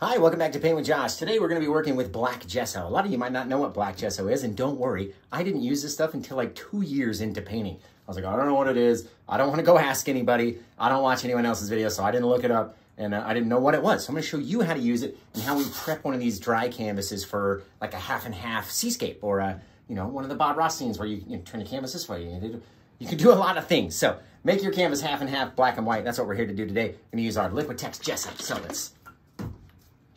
Hi, welcome back to Paint with Josh. Today we're going to be working with black gesso. A lot of you might not know what black gesso is, and don't worry, I didn't use this stuff until like 2 years into painting. I was like, I don't know what it is. I don't want to go ask anybody. I don't watch anyone else's videos, so I didn't look it up, and I didn't know what it was. So I'm going to show you how to use it and how we prep one of these dry canvases for like a half and half seascape or a, you know, one of the Bob Ross scenes where you turn the canvas this way. You can do a lot of things. So make your canvas half and half, black and white. That's what we're here to do today. We're going to use our Liquitex gesso. So let's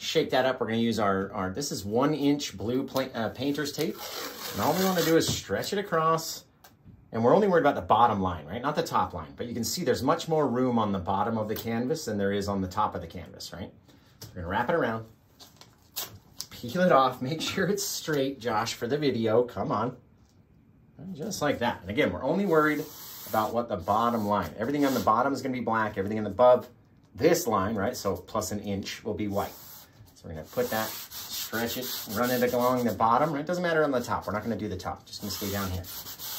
shake that up. We're going to use our this is 1-inch blue painter's tape. And all we want to do is stretch it across. And we're only worried about the bottom line, right? Not the top line. But you can see there's much more room on the bottom of the canvas than there is on the top of the canvas, right? So we're going to wrap it around. Peel it off. Make sure it's straight, Josh, for the video. Come on. Just like that. And again, we're only worried about what the bottom line. Everything on the bottom is going to be black. Everything above this line, right? So plus 1 inch will be white. So we're going to put that, stretch it, run it along the bottom, right? Doesn't matter on the top. We're not going to do the top. Just going to stay down here.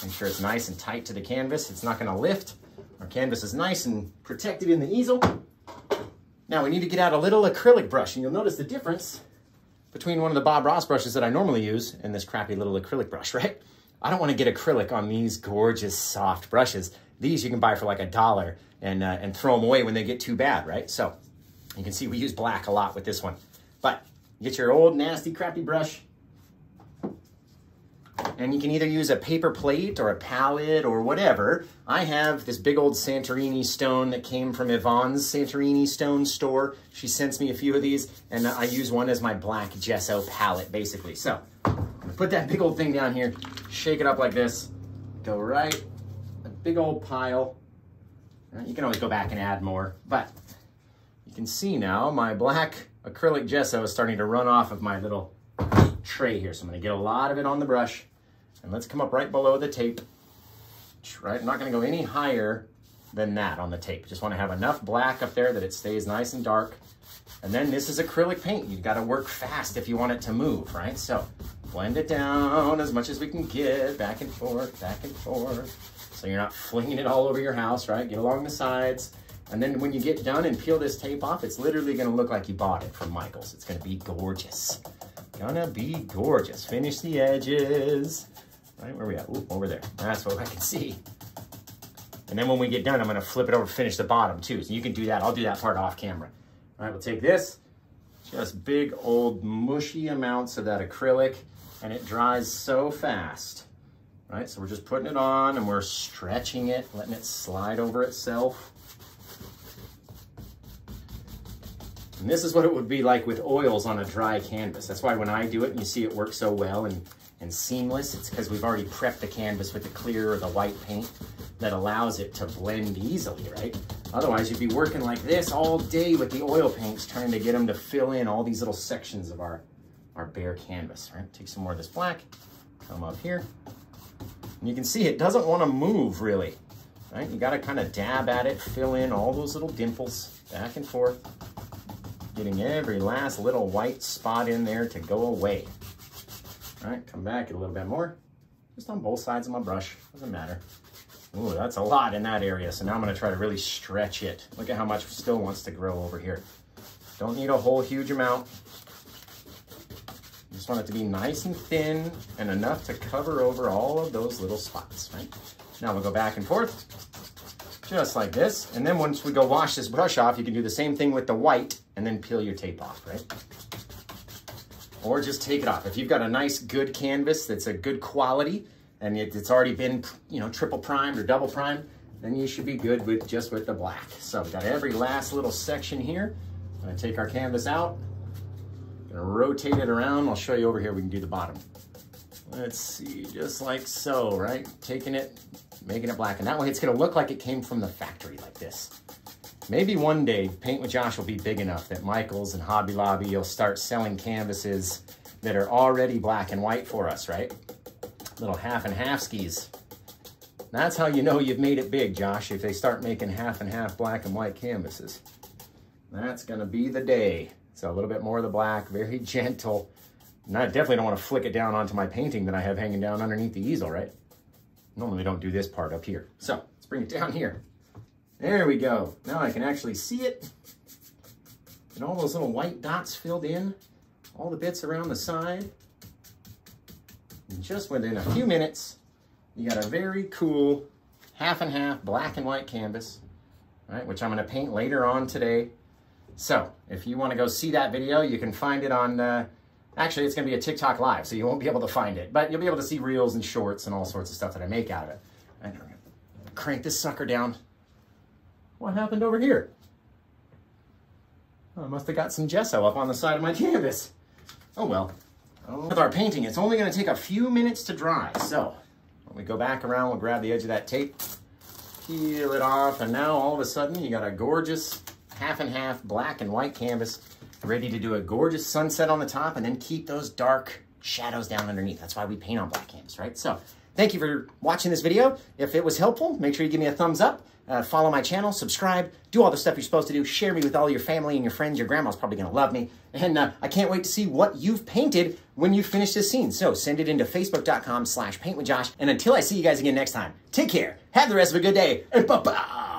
Make sure it's nice and tight to the canvas. It's not going to lift. Our canvas is nice and protected in the easel. Now we need to get out a little acrylic brush, and you'll notice the difference between one of the Bob Ross brushes that I normally use and this crappy little acrylic brush, right? I don't want to get acrylic on these gorgeous soft brushes. These you can buy for like $1 and throw them away when they get too bad, right? So you can see we use black a lot with this one. But get your old, nasty, crappy brush. And you can either use a paper plate or a palette or whatever. I have this big old Santorini stone that came from Yvonne's Santorini stone store. She sends me a few of these, and I use one as my black gesso palette, basically. So I'm gonna put that big old thing down here, shake it up like this, go right, a big old pile. You can always go back and add more, but you can see now my black acrylic gesso is starting to run off of my little tray here. So I'm going to get a lot of it on the brush, and let's come up right below the tape, right? I'm not going to go any higher than that on the tape. Just want to have enough black up there that it stays nice and dark. And then this is acrylic paint. You've got to work fast if you want it to move, right? So blend it down as much as we can get, back and forth, back and forth. So you're not flinging it all over your house, right? Get along the sides. And then when you get done and peel this tape off, it's literally going to look like you bought it from Michael's. It's going to be gorgeous. Gonna be gorgeous. Finish the edges. Right, where are we at? Ooh, over there. That's what I can see. And then when we get done, I'm gonna flip it over to finish the bottom too. So you can do that. I'll do that part off camera. All right, we'll take this. Just big old mushy amounts of that acrylic, and it dries so fast. All right, so we're just putting it on and we're stretching it, letting it slide over itself. And this is what it would be like with oils on a dry canvas. That's why when I do it and you see it work so well and seamless, it's because we've already prepped the canvas with the clear or the white paint that allows it to blend easily, right? Otherwise, you'd be working like this all day with the oil paints, trying to get them to fill in all these little sections of our bare canvas, right? Take some more of this black, come up here. And you can see it doesn't want to move really, right? You got to kind of dab at it, fill in all those little dimples back and forth. Getting every last little white spot in there to go away. All right, come back, get a little bit more. Just on both sides of my brush, doesn't matter. Ooh, that's a lot in that area, so now I'm gonna try to really stretch it. Look at how much still wants to grow over here. Don't need a whole huge amount. Just want it to be nice and thin and enough to cover over all of those little spots, right? Now we'll go back and forth, just like this. And then once we go wash this brush off, you can do the same thing with the white and then peel your tape off, right? Or just take it off. If you've got a nice, good canvas that's a good quality and it's already been, you know, triple primed or double primed, then you should be good with just with the black. So we've got every last little section here. I'm gonna take our canvas out, gonna rotate it around. I'll show you over here, we can do the bottom. Let's see, just like so, right? Taking it, making it black. And that way it's gonna look like it came from the factory like this. Maybe one day, Paint with Josh will be big enough that Michael's and Hobby Lobby will start selling canvases that are already black and white for us, right? Little half and half skis. That's how you know you've made it big, Josh, if they start making half and half black and white canvases. That's gonna be the day. So a little bit more of the black, very gentle. And I definitely don't wanna flick it down onto my painting that I have hanging down underneath the easel, right? Normally we don't do this part up here. So let's bring it down here. There we go. Now I can actually see it. and all those little white dots filled in, all the bits around the side. And just within a few minutes, you got a very cool half and half black and white canvas, right, which I'm going to paint later on today. So if you want to go see that video, you can find it on, actually it's going to be a TikTok live, so you won't be able to find it, but you'll be able to see reels and shorts and all sorts of stuff that I make out of it. And I'm going to crank this sucker down. What happened over here? Oh, I must have got some gesso up on the side of my canvas. Oh well. Oh. With our painting, it's only going to take a few minutes to dry, so when we go back around, we'll grab the edge of that tape, peel it off, and now all of a sudden you got a gorgeous half and half black and white canvas ready to do a gorgeous sunset on the top and then keep those dark shadows down underneath. That's why we paint on black canvas, right? So thank you for watching this video. If it was helpful, make sure you give me a thumbs up, follow my channel, subscribe, do all the stuff you're supposed to do, share me with all your family and your friends. Your grandma's probably gonna love me. And I can't wait to see what you've painted when you finish this scene. So send it into facebook.com/paintwithjosh. And until I see you guys again next time, take care, have the rest of a good day, and bye-bye.